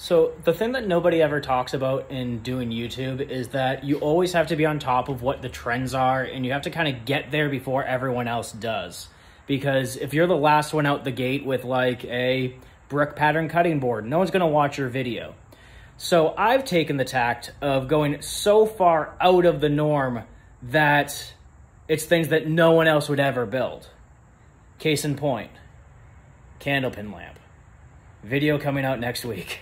So the thing that nobody ever talks about in doing YouTube is that you always have to be on top of what the trends are, and you have to kind of get there before everyone else does. Because if you're the last one out the gate with like a brick pattern cutting board, no one's gonna watch your video. So I've taken the tact of going so far out of the norm that it's things that no one else would ever build. Case in point, Candlepin lamp. Video coming out next week.